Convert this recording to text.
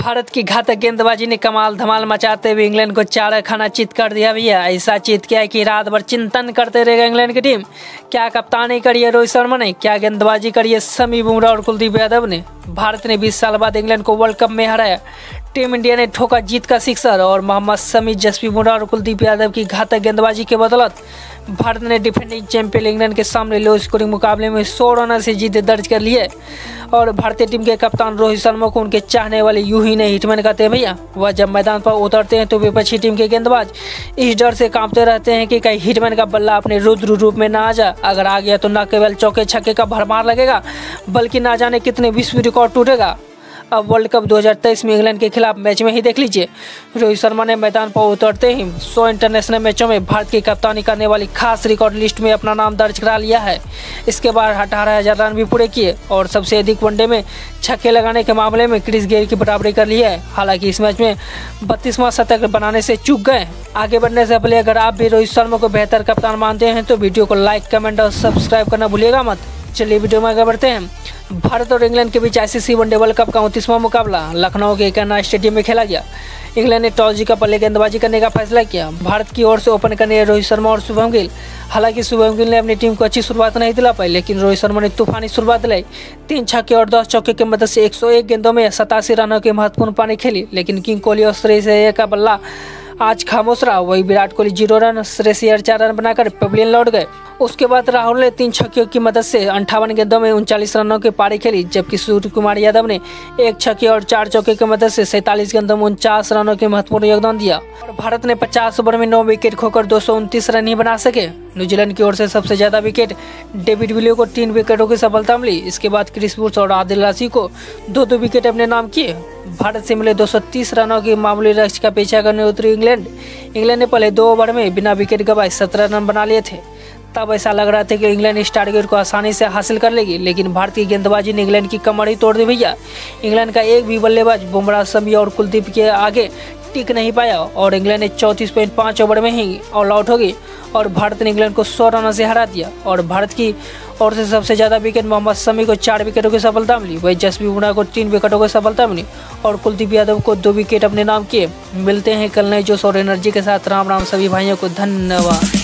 भारत की घातक गेंदबाजी ने कमाल धमाल मचाते हुए इंग्लैंड को 4 खाना चित कर दिया भैया। ऐसा चित किया कि रात भर चिंतन करते रहेगा इंग्लैंड की टीम। क्या कप्तानी करी रोहित शर्मा ने, क्या गेंदबाजी करी शमी, बुमराह और कुलदीप यादव ने। भारत ने 20 साल बाद इंग्लैंड को वर्ल्ड कप में हराया। टीम इंडिया ने ठोका जीत का सिक्सर और मोहम्मद शमी, जसप्रीत बुमराह और कुलदीप यादव की घातक गेंदबाजी के बदौलत भारत ने डिफेंडिंग चैंपियन इंग्लैंड के सामने लो स्कोरिंग मुकाबले में 100 रनों से जीत दर्ज कर लिए। और भारतीय टीम के कप्तान रोहित शर्मा को उनके चाहने वाले यूं ही नहीं हिटमैन कहते हैं भैया। वह जब मैदान पर उतरते हैं तो विपक्षी टीम के गेंदबाज इस डर से कांपते रहते हैं कि कहीं हिटमैन का बल्ला अपने रुद्र रूप में ना आ जाए। अगर आ गया तो न केवल चौके छक्के का भरमार लगेगा बल्कि ना जाने कितने विश्व रिकॉर्ड टूटेगा। अब वर्ल्ड कप 2023 में इंग्लैंड के खिलाफ मैच में ही देख लीजिए, रोहित शर्मा ने मैदान पर उतरते ही 100 इंटरनेशनल मैचों में भारत की कप्तानी करने वाली खास रिकॉर्ड लिस्ट में अपना नाम दर्ज करा लिया है। इसके बाद 18,000 रन भी पूरे किए और सबसे अधिक वनडे में छक्के लगाने के मामले में क्रिस गेयर की बराबरी कर ली है। हालांकि इस मैच में 32वां शतक बनाने से चूक गए। आगे बढ़ने से पहले अगर आप भी रोहित शर्मा को बेहतर कप्तान मानते हैं तो वीडियो को लाइक, कमेंट और सब्सक्राइब करना भूलिएगा मत। चलिए वीडियो में आगे बढ़ते हैं। भारत और इंग्लैंड के बीच आईसीसी वनडे वर्ल्ड कप का 29वां मुकाबला लखनऊ के कैना स्टेडियम में खेला गया। इंग्लैंड ने टॉस जीतकर पहले गेंदबाजी करने का फैसला किया। भारत की ओर से ओपन करने रोहित शर्मा और शुभम गिल। हालांकि शुभम गिल ने अपनी टीम को अच्छी शुरुआत नहीं दिला पाई, लेकिन रोहित शर्मा ने तूफानी शुरुआत दिलाई। 3 छक्के और 10 चौके की मदद से 101 गेंदों में 87 रनों की महत्वपूर्ण पारी खेली। लेकिन किंग कोहली और श्रेयस अय्यर का बल्ला आज खामोश रहा। वही विराट कोहली 0 रन, श्रेयस अय्यर 4 रन बनाकर पवेलियन लौट गए। उसके बाद राहुल ने 3 छक्कियों की मदद से 58 गेंदों में 39 रनों की पारी खेली, जबकि सूर्य कुमार यादव ने 1 छक्के और 4 चौके की मदद से 47 गेंदों में 49 रनों के महत्वपूर्ण योगदान दिया। और भारत ने 50 ओवर में 9 विकेट खोकर 229 रन ही बना सके। न्यूजीलैंड की ओर से सबसे ज्यादा विकेट डेविड मिलो को 3 विकेटों की सफलता मिली। इसके बाद क्रिस बुर्स और आदिल राशिद को 2-2 विकेट अपने नाम किए। भारत से मिले 230 रनों के मामूली लक्ष्य का पीछा करने उतरी इंग्लैंड ने पहले 2 ओवर में बिना विकेट गवाए 17 रन बना लिए थे। तब ऐसा लग रहा था कि इंग्लैंड इस टारगेट को आसानी से हासिल कर लेगी, लेकिन भारत की गेंदबाजी ने इंग्लैंड की कमर ही तोड़ दी भैया। इंग्लैंड का एक भी बल्लेबाज बुमराह, शमी और कुलदीप के आगे टिक नहीं पाया और इंग्लैंड ने 34.5 ओवर में ही ऑल आउट हो गई और भारत ने इंग्लैंड को 100 रनों से हरा दिया। और भारत की ओर से सबसे ज़्यादा विकेट मोहम्मद शमी को 4 विकेटों की सफलता मिली, वही जसप्रीत बुमराह को 3 विकेटों की सफलता मिली और कुलदीप यादव को 2 विकेट अपने नाम किए। मिलते हैं कल नए जोश और एनर्जी के साथ। राम राम सभी भाइयों को, धन्यवाद।